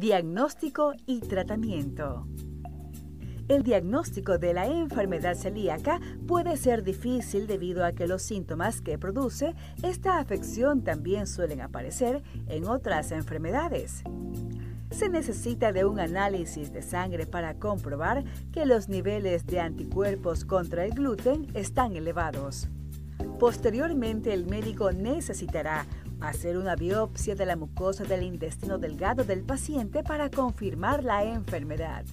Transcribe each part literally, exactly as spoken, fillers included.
Diagnóstico y tratamiento. El diagnóstico de la enfermedad celíaca puede ser difícil debido a que los síntomas que produce esta afección también suelen aparecer en otras enfermedades. Se necesita de un análisis de sangre para comprobar que los niveles de anticuerpos contra el gluten están elevados. Posteriormente, el médico necesitará hacer una biopsia de la mucosa del intestino delgado del paciente para confirmar la enfermedad.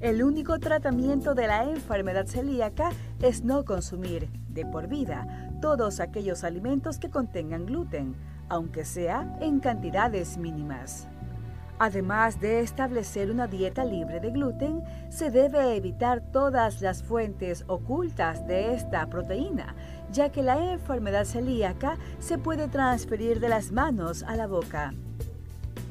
El único tratamiento de la enfermedad celíaca es no consumir, de por vida, todos aquellos alimentos que contengan gluten, aunque sea en cantidades mínimas. Además de establecer una dieta libre de gluten, se debe evitar todas las fuentes ocultas de esta proteína, ya que la enfermedad celíaca se puede transferir de las manos a la boca.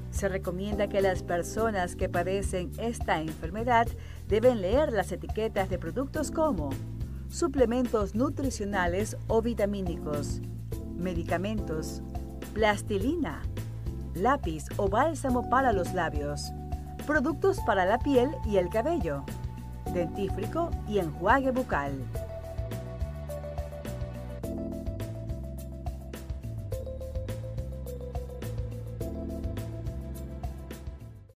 Se recomienda que las personas que padecen esta enfermedad deben leer las etiquetas de productos como suplementos nutricionales o vitamínicos, medicamentos, plastilina, lápiz o bálsamo para los labios, productos para la piel y el cabello, dentífrico y enjuague bucal.